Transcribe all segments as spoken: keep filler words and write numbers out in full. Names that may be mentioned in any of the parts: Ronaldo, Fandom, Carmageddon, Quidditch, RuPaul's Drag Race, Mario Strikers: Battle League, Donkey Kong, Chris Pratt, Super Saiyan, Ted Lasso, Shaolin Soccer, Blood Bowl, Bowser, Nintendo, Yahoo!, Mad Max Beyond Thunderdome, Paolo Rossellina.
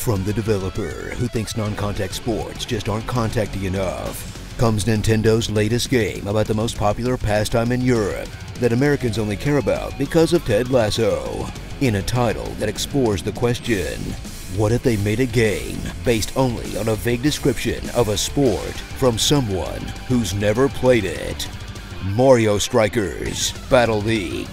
From the developer who thinks non-contact sports just aren't contacty enough, comes Nintendo's latest game about the most popular pastime in Europe that Americans only care about because of Ted Lasso, in a title that explores the question, what if they made a game based only on a vague description of a sport from someone who's never played it? Mario Strikers: Battle League.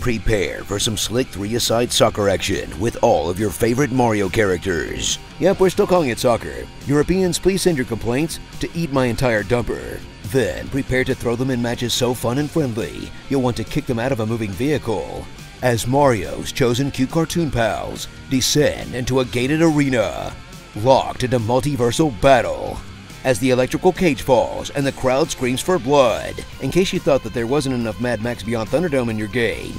Prepare for some slick three-a-side soccer action with all of your favorite Mario characters. Yep, we're still calling it soccer. Europeans, please send your complaints to eat my entire dumper. Then prepare to throw them in matches so fun and friendly, you'll want to kick them out of a moving vehicle, as Mario's chosen cute cartoon pals descend into a gated arena, locked into multiversal battle, as the electrical cage falls and the crowd screams for blood, in case you thought that there wasn't enough Mad Max Beyond Thunderdome in your game.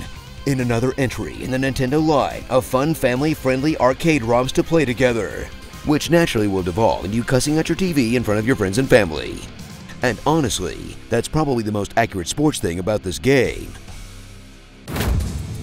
In another entry in the Nintendo line of fun family-friendly arcade ROMs to play together, which naturally will devolve into you cussing at your T V in front of your friends and family. And honestly, that's probably the most accurate sports thing about this game.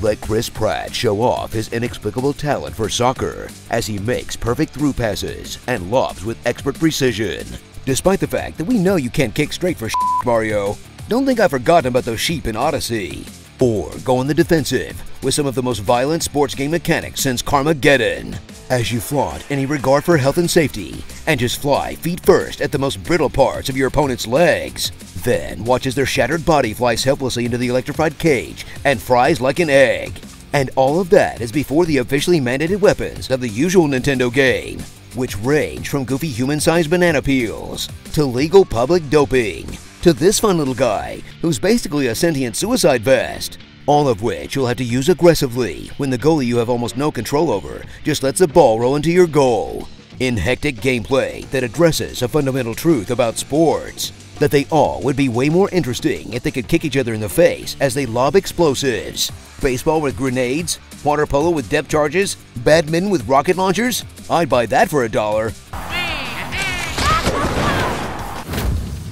Let Chris Pratt show off his inexplicable talent for soccer as he makes perfect through passes and lobs with expert precision. Despite the fact that we know you can't kick straight for s***, Mario. Don't think I've forgotten about those sheep in Odyssey. Or go on the defensive with some of the most violent sports game mechanics since Carmageddon, as you flaunt any regard for health and safety and just fly feet first at the most brittle parts of your opponent's legs. Then watch as their shattered body flies helplessly into the electrified cage and fries like an egg. And all of that is before the officially mandated weapons of the usual Nintendo game, which range from goofy human-sized banana peels to legal public doping to this fun little guy who's basically a sentient suicide vest, all of which you'll have to use aggressively when the goalie you have almost no control over just lets the ball roll into your goal, in hectic gameplay that addresses a fundamental truth about sports, that they all would be way more interesting if they could kick each other in the face as they lob explosives. Baseball with grenades, water polo with depth charges, badminton with rocket launchers? I'd buy that for a dollar.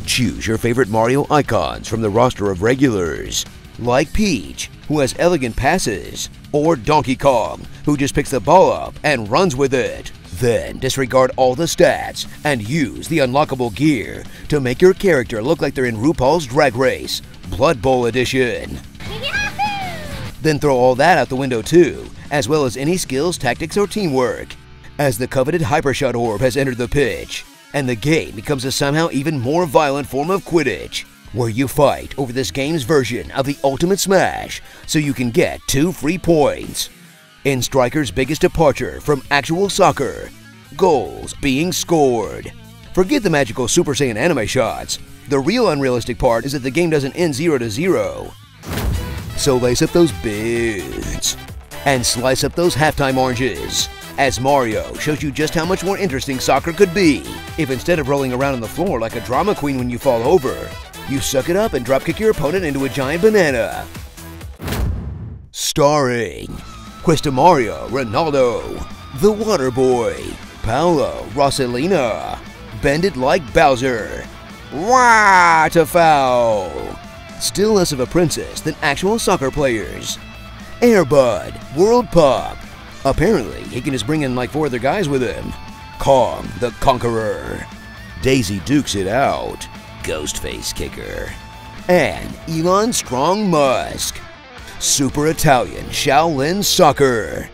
Choose your favorite Mario icons from the roster of regulars, like Peach, who has elegant passes, or Donkey Kong, who just picks the ball up and runs with it. Then disregard all the stats and use the unlockable gear to make your character look like they're in RuPaul's Drag Race, Blood Bowl edition. Yahoo! Then throw all that out the window too, as well as any skills, tactics, or teamwork, as the coveted Hypershot Orb has entered the pitch, and the game becomes a somehow even more violent form of Quidditch, where you fight over this game's version of the Ultimate Smash so you can get two free points. In Strikers' biggest departure from actual soccer, goals being scored. Forget the magical Super Saiyan anime shots. The real unrealistic part is that the game doesn't end zero to zero. So lace up those boots and slice up those halftime oranges, as Mario shows you just how much more interesting soccer could be if instead of rolling around on the floor like a drama queen when you fall over, you suck it up and dropkick your opponent into a giant banana. Starring Cuesta Mario, Ronaldo, The Waterboy, Paolo Rossellina, Bend It Like Bowser, Wah to foul. Still less of a princess than actual soccer players. Airbud, World Pop. Apparently, he can just bring in like four other guys with him. Kong the Conqueror. Daisy dukes it out. Ghostface Kicker. And Elon Strong Musk. Super Italian Shaolin Soccer.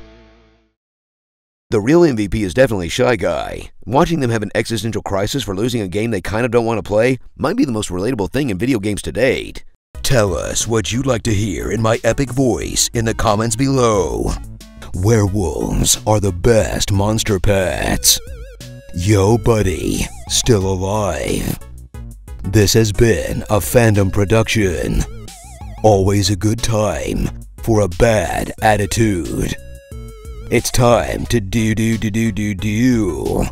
The real M V P is definitely Shy Guy. Watching them have an existential crisis for losing a game they kind of don't want to play might be the most relatable thing in video games to date. Tell us what you'd like to hear in my epic voice in the comments below. Werewolves are the best monster pets. Yo buddy, still alive. This has been a Fandom production. Always a good time for a bad attitude. It's time to do do do do do do.